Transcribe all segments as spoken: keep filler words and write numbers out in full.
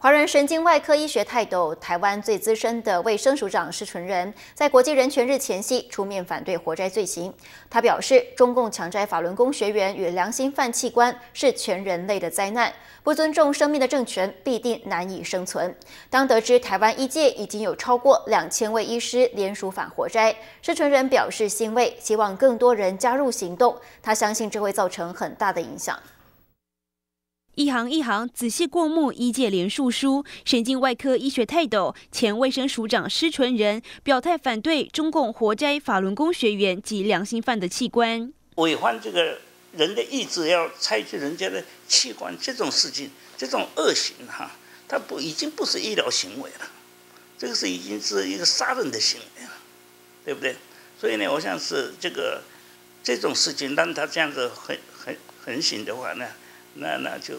华人神经外科医学泰斗、台湾最资深的卫生署长施纯仁，在国际人权日前夕出面反对活摘罪行。他表示，中共强摘法轮功学员与良心犯器官是全人类的灾难，不尊重生命的政权必定难以生存。当得知台湾医界已经有超过两千位医师联署反活摘，施纯仁表示欣慰，希望更多人加入行动。他相信这会造成很大的影响。 一行一行仔细过目医界联署书，神经外科医学泰斗、前卫生署长施纯仁表态反对中共活摘法轮功学员及良心犯的器官，违反这个人的意志要拆去人家的器官这种事情，这种恶行哈、啊，它不已经不是医疗行为了，这个是已经是一个杀人的行为了，对不对？所以呢，我想是这个这种事情让他这样子横横横行的话呢。 那那就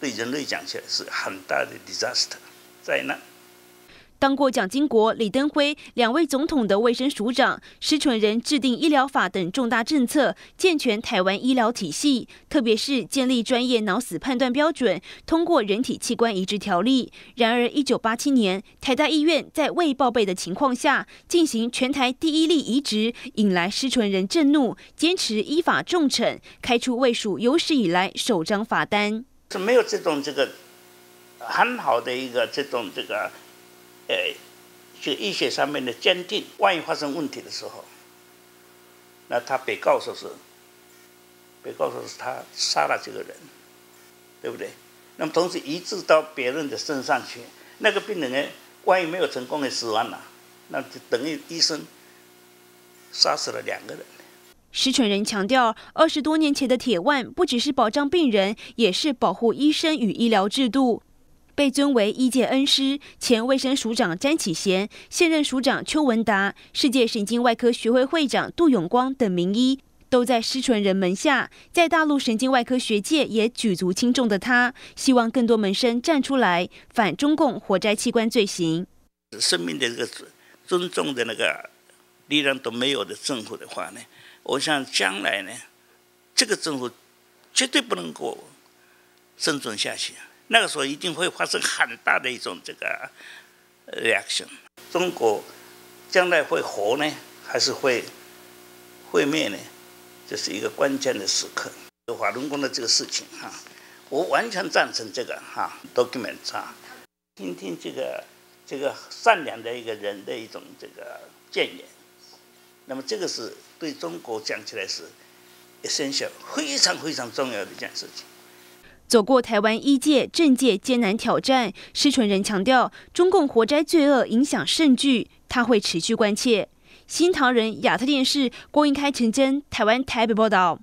对人类讲起来是很大的 disaster 灾难。当过蒋经国、李登辉两位总统的卫生署长施纯仁制定医疗法等重大政策，健全台湾医疗体系，特别是建立专业脑死判断标准，通过人体器官移植条例。然而，一九八七年台大医院在未报备的情况下进行全台第一例移植，引来施纯仁震怒，坚持依法重惩，开出卫署有史以来首张罚单。是没有这种这个很好的一个这种这个。 呃，这个医学上面的鉴定，万一发生问题的时候，那他被告说是，被告说是他杀了这个人，对不对？那么同时移植到别人的身上去，那个病人呢，万一没有成功的死亡了，那就等于医生杀死了两个人。 施纯仁强调，二十多年前的铁腕不只是保障病人，也是保护医生与医疗制度。 被尊为医界恩师，前卫生署长詹启贤、现任署长邱文达、世界神经外科学会会长杜永光等名医，都在施纯仁门下，在大陆神经外科学界也举足轻重的他，希望更多门生站出来反中共活摘器官罪行。生命的这个尊重的那个力量都没有的政府的话呢，我想将来呢，这个政府绝对不能够生存下去。 那个时候一定会发生很大的一种这个 reaction。中国将来会活呢，还是会会灭呢？这是一个关键的时刻。法轮功的这个事情哈、啊，我完全赞成这个哈、啊、document 啊，听听这个这个善良的一个人的一种这个谏言。那么这个是对中国讲起来是 essential 非常非常重要的一件事情。 走过台湾医界、政界艰难挑战，施纯仁强调，中共活摘罪恶影响甚巨，他会持续关切。新唐人亚太电视郭英开、陈真，台湾台北报道。